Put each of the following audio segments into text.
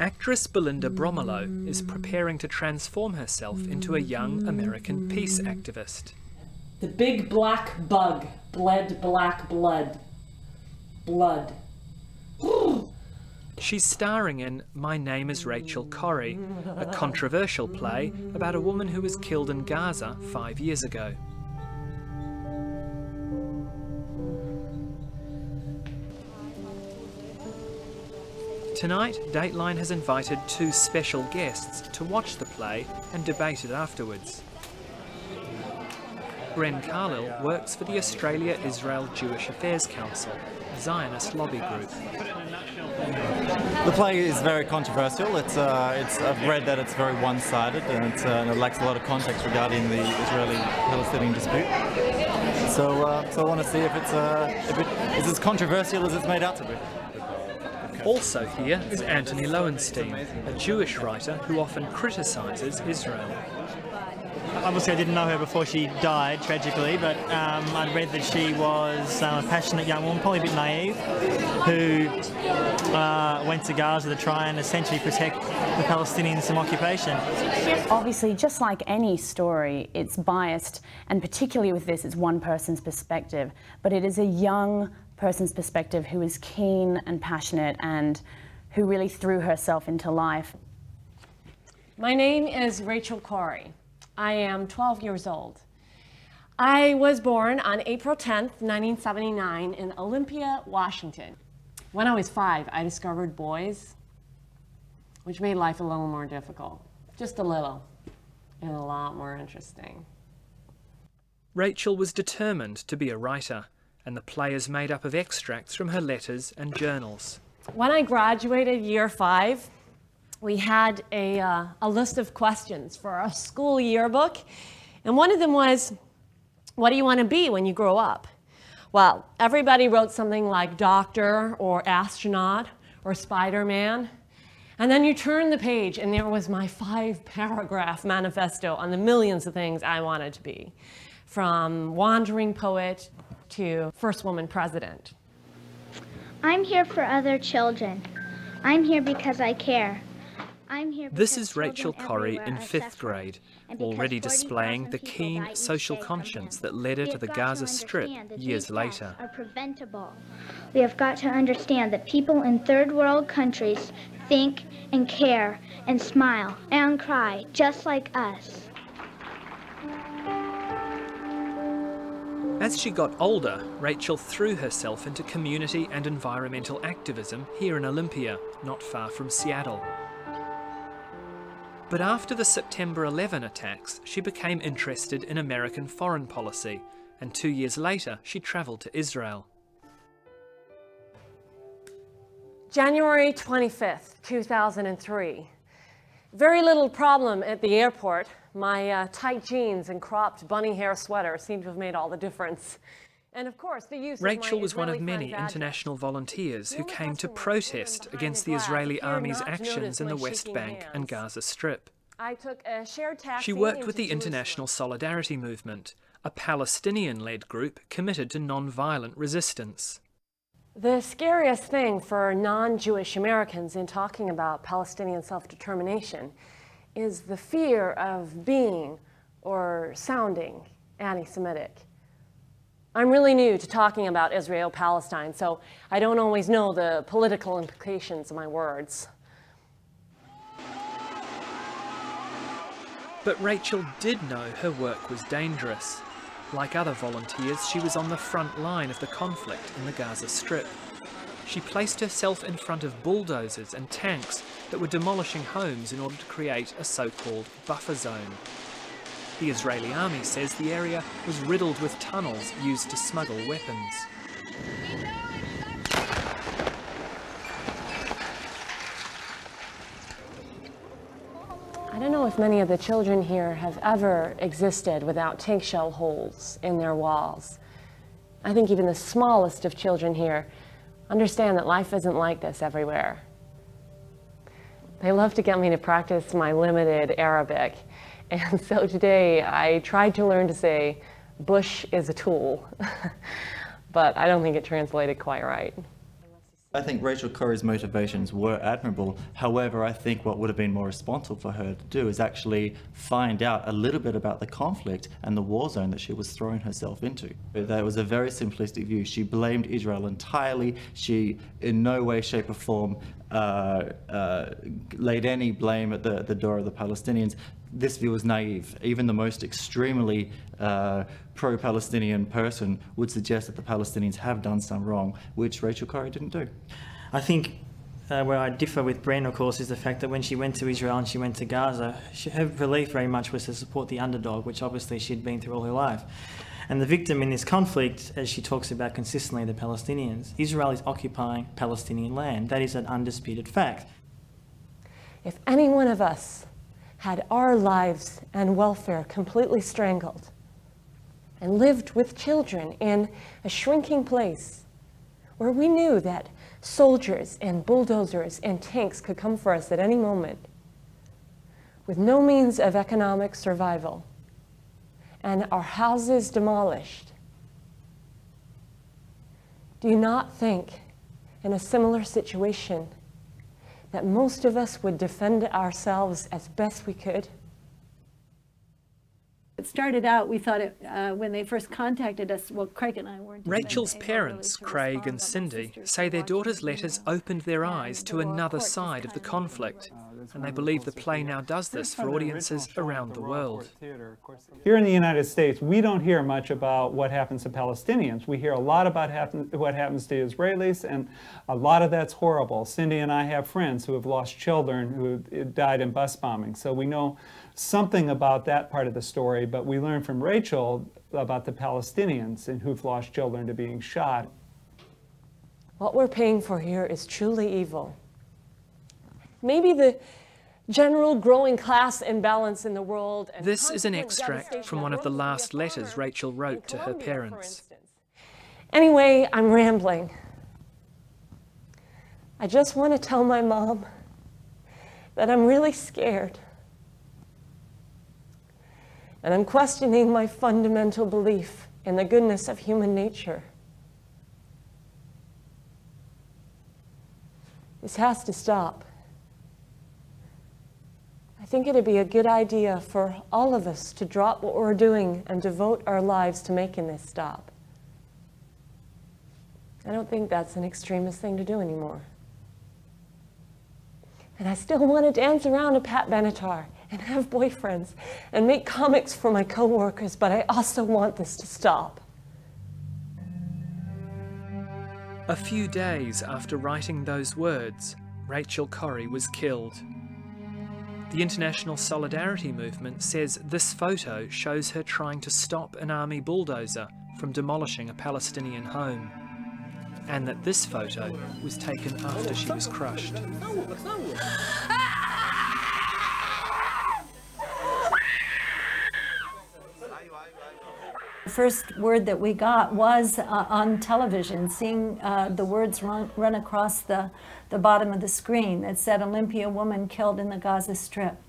Actress Belinda Bromelow is preparing to transform herself into a young American peace activist. The big black bug bled black blood. Blood. She's starring in My Name is Rachel Corrie, a controversial play about a woman who was killed in Gaza 5 years ago. Tonight, Dateline has invited two special guests to watch the play and debate it afterwards. Bren Carlisle works for the Australia-Israel Jewish Affairs Council, a Zionist lobby group. The play is very controversial. I've read that it's very one-sided and it lacks a lot of context regarding the Israeli-Palestinian dispute. So I want to see if it is as controversial as it's made out to be. Also here is Anthony Lowenstein, a Jewish writer who often criticises Israel. Obviously I didn't know her before she died, tragically, but I'd read that she was a passionate young woman, probably a bit naive, who went to Gaza to try and essentially protect the Palestinians from occupation. Obviously, just like any story, it's biased, and particularly with this, it's one person's perspective, but it is a young person's perspective who is keen and passionate and who really threw herself into life. My name is Rachel Corrie. I am 12 years old. I was born on April 10th, 1979 in Olympia, Washington. When I was 5, I discovered boys, which made life a little more difficult, just a little, and a lot more interesting. Rachel was determined to be a writer, and the play is made up of extracts from her letters and journals. When I graduated year 5, we had a list of questions for our school yearbook, and one of them was, what do you want to be when you grow up? Well, everybody wrote something like doctor or astronaut or Spider-Man, and then you turn the page and there was my 5-paragraph manifesto on the millions of things I wanted to be, from wandering poet to first woman president. I'm here for other children. I'm here because I care. This is Rachel Corrie in 5th grade, already displaying the keen social conscience that led her to the Gaza Strip years later. We have got to understand that people in third world countries think and care and smile and cry just like us. As she got older, Rachel threw herself into community and environmental activism here in Olympia, not far from Seattle. But after the September 11 attacks, she became interested in American foreign policy, and 2 years later, she travelled to Israel. January 25th, 2003. Very little problem at the airport. My tight jeans and cropped bunny hair sweater seem to have made all the difference. And of course, the use Rachel was one of many international volunteers who came to protest against the Israeli army's actions in the West Bank and Gaza Strip. She worked with the International Solidarity Movement, a Palestinian-led group committed to non-violent resistance. The scariest thing for non-Jewish Americans in talking about Palestinian self-determination is the fear of being or sounding anti-Semitic. I'm really new to talking about Israel-Palestine, so I don't always know the political implications of my words. But Rachel did know her work was dangerous. Like other volunteers, she was on the front line of the conflict in the Gaza Strip. She placed herself in front of bulldozers and tanks that were demolishing homes in order to create a so-called buffer zone. The Israeli army says the area was riddled with tunnels used to smuggle weapons. I don't know if many of the children here have ever existed without tank shell holes in their walls. I think even the smallest of children here understand that life isn't like this everywhere. They love to get me to practice my limited Arabic. And so today I tried to learn to say, bush is a tool. but I don't think it translated quite right. I think Rachel Corrie's motivations were admirable. However, I think what would have been more responsible for her to do is actually find out a little bit about the conflict and the war zone that she was throwing herself into. That was a very simplistic view. She blamed Israel entirely. She, in no way, shape, or form, laid any blame at the door of the Palestinians. This view was naive. Even the most extremely pro-Palestinian person would suggest that the Palestinians have done some wrong, which Rachel Corrie didn't do. I think where I differ with Bren, of course, is the fact that when she went to Israel and she went to Gaza, her belief very much was to support the underdog, which obviously she'd been through all her life. And the victim in this conflict, as she talks about consistently, the Palestinians. Israel is occupying Palestinian land. That is an undisputed fact. If any one of us had our lives and welfare completely strangled and lived with children in a shrinking place where we knew that soldiers and bulldozers and tanks could come for us at any moment, with no means of economic survival, and our houses demolished, do you not think in a similar situation that most of us would defend ourselves as best we could? It started out, we thought it, when they first contacted us, well, Craig and I weren't... Rachel's parents, really Craig and Cindy, say their daughter's letters opened their eyes to another side of the conflict, and they believe the play now does this for audiences around the world. Here in the United States, we don't hear much about what happens to Palestinians. We hear a lot about what happens to Israelis, and a lot of that's horrible. Cindy and I have friends who have lost children who died in bus bombing, so we know something about that part of the story, but we learned from Rachel about the Palestinians and who've lost children to being shot. What we're paying for here is truly evil. Maybe the general growing class imbalance in the world. And this is an extract from one of the last letters Rachel wrote to her parents. Anyway, I'm rambling. I just want to tell my mom that I'm really scared. And I'm questioning my fundamental belief in the goodness of human nature. This has to stop. I think it'd be a good idea for all of us to drop what we're doing and devote our lives to making this stop. I don't think that's an extremist thing to do anymore. And I still want to dance around to Pat Benatar and have boyfriends and make comics for my co-workers, but I also want this to stop. A few days after writing those words, Rachel Corrie was killed. The International Solidarity Movement says this photo shows her trying to stop an army bulldozer from demolishing a Palestinian home, and that this photo was taken after she was crushed. The first word that we got was on television, seeing the words run across the bottom of the screen that said, "Olympia woman killed in the Gaza Strip."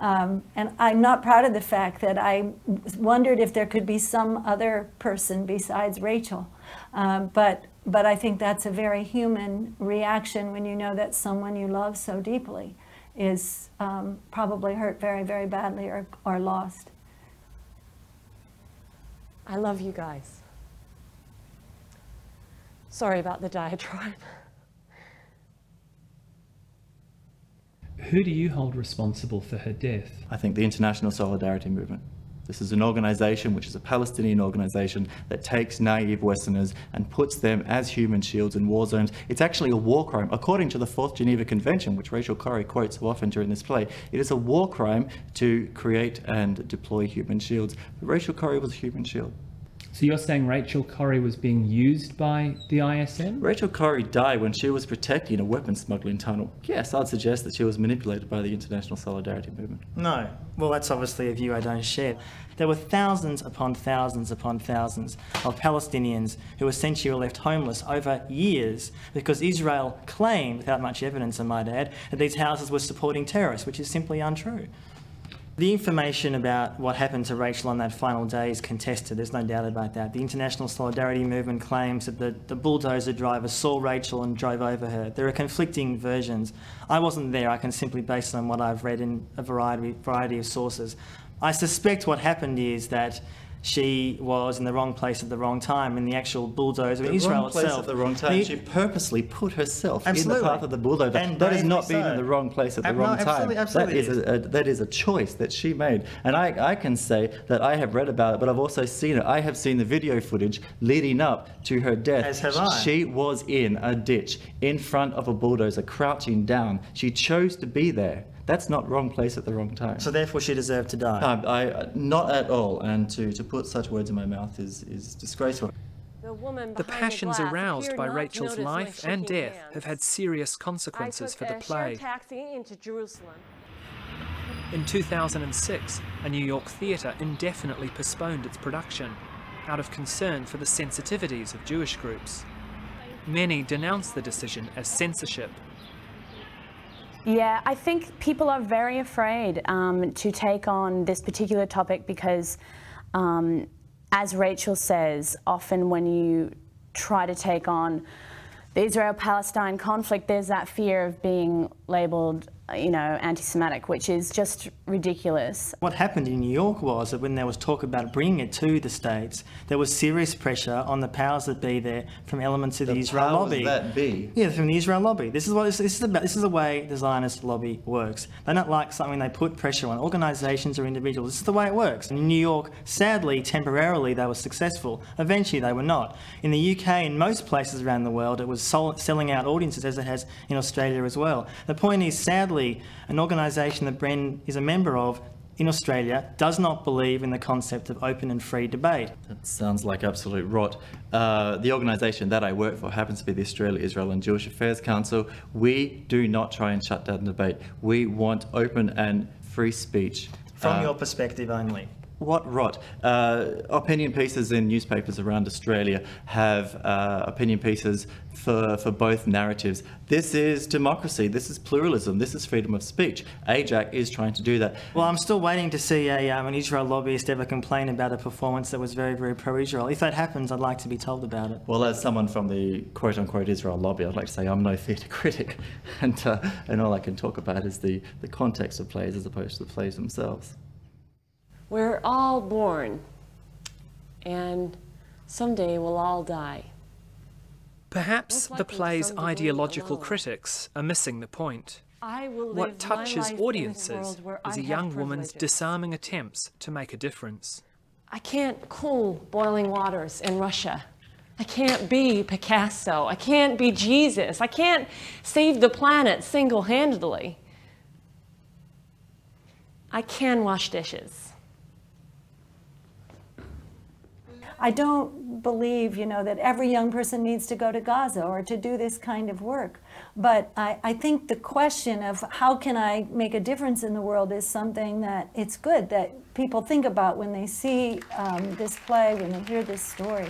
And I'm not proud of the fact that I wondered if there could be some other person besides Rachel. But I think that's a very human reaction when you know that someone you love so deeply is probably hurt very, very badly or lost. I love you guys. Sorry about the diatribe. Who do you hold responsible for her death? I think the International Solidarity Movement. This is an organization which is a Palestinian organization that takes naive Westerners and puts them as human shields in war zones. It's actually a war crime. According to the Fourth Geneva Convention, which Rachel Corrie quotes so often during this play, it is a war crime to create and deploy human shields. But Rachel Corrie was a human shield. So you're saying Rachel Corrie was being used by the ISN? Rachel Corrie died when she was protecting a weapons smuggling tunnel. Yes, I'd suggest that she was manipulated by the International Solidarity Movement. No. Well, that's obviously a view I don't share. There were thousands upon thousands upon thousands of Palestinians who essentially were left homeless over years because Israel claimed, without much evidence I might add, that these houses were supporting terrorists, which is simply untrue. The information about what happened to Rachel on that final day is contested, there's no doubt about that. The International Solidarity Movement claims that the bulldozer driver saw Rachel and drove over her. There are conflicting versions. I wasn't there, I can simply base it on what I've read in a variety of sources. I suspect what happened is that she was in the wrong place at the wrong time, in the actual bulldozer, the Israel itself. The wrong place at the wrong time. She purposely put herself in the path of the bulldozer. And that is not being in the wrong place at the wrong time. Absolutely, absolutely. That is a choice that she made. And I can say that I have read about it, but I've also seen it. I have seen the video footage leading up to her death. As have I. She was in a ditch in front of a bulldozer, crouching down. She chose to be there. That's not wrong place at the wrong time. So therefore she deserved to die? Not at all, and to put such words in my mouth is disgraceful. The passions aroused by Rachel's life and death have had serious consequences for the play. In 2006, a New York theatre indefinitely postponed its production, out of concern for the sensitivities of Jewish groups. Many denounced the decision as censorship. Yeah, I think people are very afraid to take on this particular topic because, as Rachel says, often when you try to take on the Israel-Palestine conflict, there's that fear of being labelled, you know, anti-Semitic, which is just ridiculous. What happened in New York was that when there was talk about bringing it to the States, there was serious pressure on the powers that be there from elements of the Israel lobby. Yeah, from the Israel lobby. This is what this is about. This is the way the Zionist lobby works. They don't like something, they put pressure on organisations or individuals. This is the way it works. And in New York, sadly, temporarily, they were successful. Eventually, they were not. In the UK and most places around the world, it was selling out audiences, as it has in Australia as well. The point is, sadly, an organisation that Bren is a member of in Australia does not believe in the concept of open and free debate. That sounds like absolute rot. The organisation that I work for happens to be the Australia-Israel and Jewish Affairs Council. We do not try and shut down debate. We want open and free speech. From your perspective only. What rot. Opinion pieces in newspapers around Australia have opinion pieces for both narratives. This is democracy, this is pluralism, this is freedom of speech. AJAC is trying to do that. Well, I'm still waiting to see an Israel lobbyist ever complain about a performance that was very, very pro-Israel. If that happens, I'd like to be told about it. Well, as someone from the quote-unquote Israel lobby, I'd like to say I'm no theatre critic, and all I can talk about is the context of plays as opposed to the plays themselves. We're all born, and someday we'll all die. Perhaps the play's ideological critics are missing the point. What touches audiences is a young woman's disarming attempts to make a difference. I can't cool boiling waters in Russia. I can't be Picasso. I can't be Jesus. I can't save the planet single-handedly. I can wash dishes. I don't believe, you know, that every young person needs to go to Gaza or to do this kind of work. But I think the question of how can I make a difference in the world is something that it's good that people think about when they see this play, when they hear this story.